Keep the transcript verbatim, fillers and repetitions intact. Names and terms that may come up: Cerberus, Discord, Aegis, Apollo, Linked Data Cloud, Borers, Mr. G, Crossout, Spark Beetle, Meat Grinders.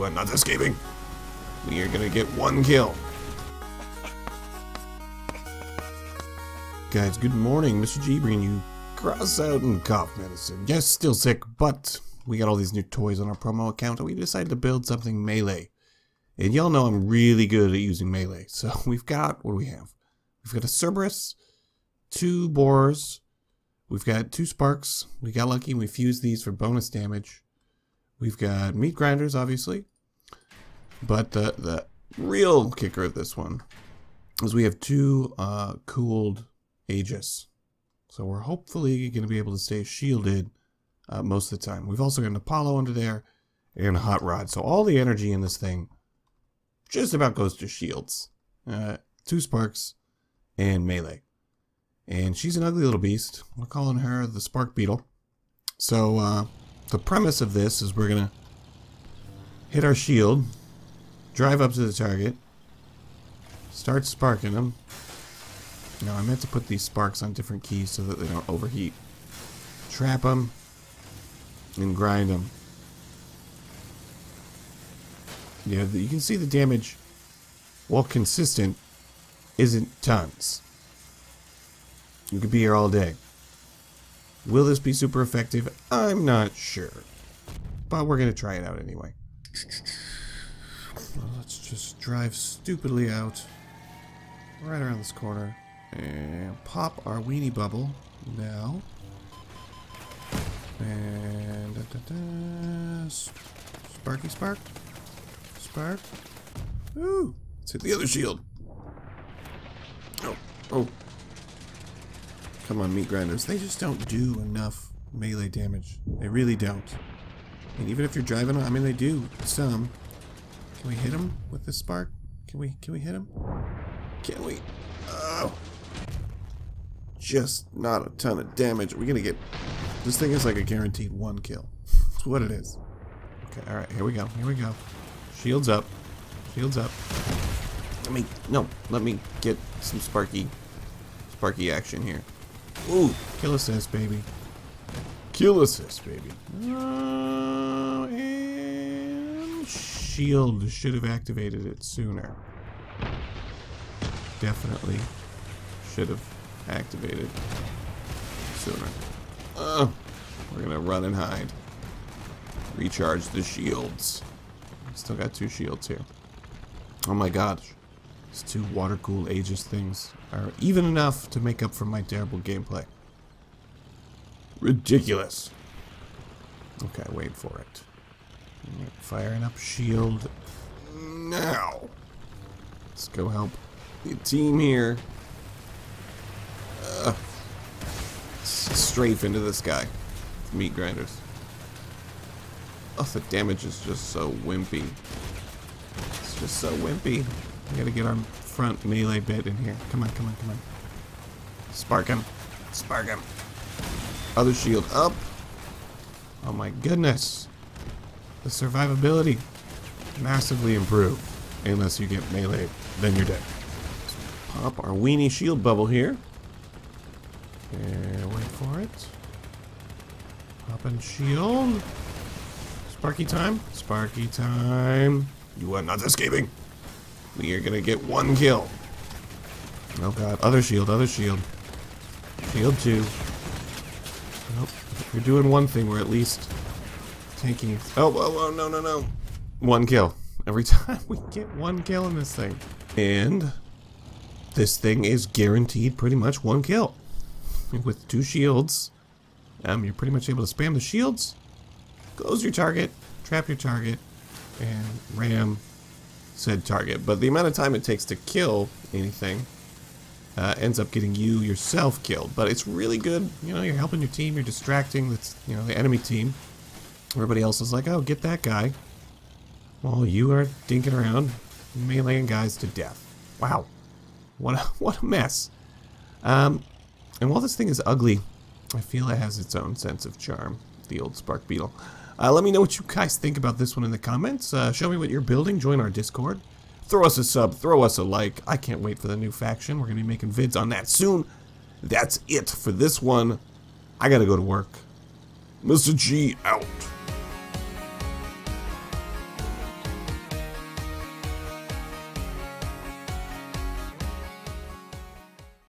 You are not escaping. We are gonna get one kill. Guys, good morning. Mister G bringing you Crossout and cough medicine. Yes, still sick, but we got all these new toys on our promo account and we decided to build something melee. And y'all know I'm really good at using melee. So we've got, what do we have? We've got a Cerberus, two boars, we've got two sparks. We got lucky and we fused these for bonus damage. We've got meat grinders, obviously. But the, the real kicker of this one is we have two uh, cooled Aegis. So we're hopefully going to be able to stay shielded uh, most of the time. We've also got an Apollo under there and a hot rod. So all the energy in this thing just about goes to shields. Uh, two sparks and melee. And she's an ugly little beast. We're calling her the Spark Beetle. So uh, the premise of this is we're going to hit our shield, drive up to the target, start sparking them. Now, I meant to put these sparks on different keys so that they don't overheat. Trap them and grind them. Yeah, you can see the damage, while consistent, isn't tons. You could be here all day. Will this be super effective? I'm not sure. But we're going to try it out anyway. Well, let's just drive stupidly out. Right around this corner. And pop our weenie bubble now. And da, da, da. Sparky spark. Spark. Ooh! Let's hit the other shield. Oh, oh. Come on, meat grinders. They just don't do enough melee damage. They really don't. And even if you're driving them, I mean, they do some. Can we hit them with the spark? Can we? Can we hit them? Can we? Oh. Just not a ton of damage. We're gonna get. This thing is like a guaranteed one kill. That's what it is. Okay, alright, here we go. Here we go. Shields up. Shields up. Let me. No, let me get some sparky. Sparky action here. Ooh. Kill assist, baby. Kill assist, baby. Uh, and. Shield should have activated it sooner. Definitely should have activated sooner. Oh, we're gonna run and hide. Recharge the shields. Still got two shields here. Oh my gosh, these two water-cooled Aegis things are even enough to make up for my terrible gameplay. Ridiculous. Okay, wait for it. Firing up shield now. Let's go help the team here. Uh, strafe into this guy. Meat grinders. Oh, the damage is just so wimpy. It's just so wimpy. We gotta get our front melee bit in here. Come on, come on, come on. Spark him. Spark him. Other shield up. Oh my goodness. The survivability massively improved. Unless you get melee'd, then you're dead. Pop our weenie shield bubble here. And wait for it. Pop and shield. Sparky time. Sparky time. You are not escaping. We are gonna get one kill. Oh god. Other shield. Other shield. Shield two. Nope. You're doing one thing. We're at least taking. Oh, oh, oh, no, no, no. One kill. Every time we get one kill in this thing. And this thing is guaranteed pretty much one kill. With two shields, um, you're pretty much able to spam the shields, close your target, trap your target, and ram said target. But the amount of time it takes to kill anything uh, ends up getting you yourself killed. But it's really good. You know, you're helping your team. You're distracting. That's, you know, the enemy team. Everybody else is like, oh, get that guy. Well, you are dinking around, meleeing guys to death. Wow, what a, what a mess. Um. And while this thing is ugly, I feel it has its own sense of charm, the old Spark Beetle. Uh, let me know what you guys think about this one in the comments. Uh, show me what you're building. Join our Discord. Throw us a sub. Throw us a like. I can't wait for the new faction. We're going to be making vids on that soon. That's it for this one. I got to go to work. Mister G out.